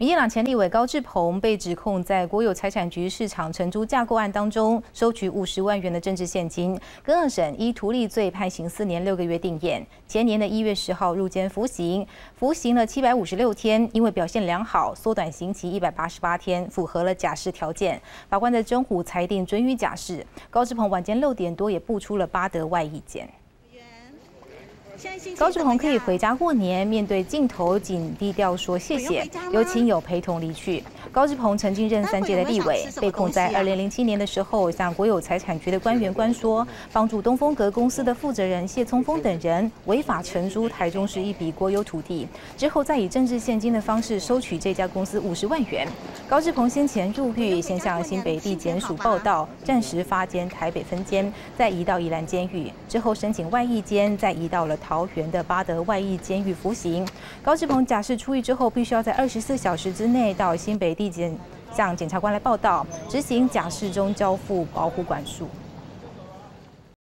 民进党前立委高志鹏被指控在国有财产局市场承租架构案当中收取50万元的政治现金，跟二审依图利罪判刑4年6个月定谳，前年的1月10号入监服刑，服刑了756天，因为表现良好，缩短刑期188天，符合了假释条件。法官在侦虎裁定准予假释。高志鹏晚间6点多也布出了8德外意见。 高志鹏可以回家过年，面对镜头仅低调说谢谢，有亲友陪同离去。高志鹏曾经任3届的立委，被控在2007年的时候向国有财产局的官员关说，帮助东风阁公司的负责人谢聪峰等人违法承租台中市一笔国有土地，之后再以政治现金的方式收取这家公司50万元。高志鹏先前入狱，先向新北地检署报到，暂时发监台北分监，再移到宜兰监狱，之后申请外役监，再移到了桃园的8德外役监狱服刑。高志鹏假释出狱之后，必须要在24小时之内到新北地检向检察官来报到，执行假释中交付保护管束。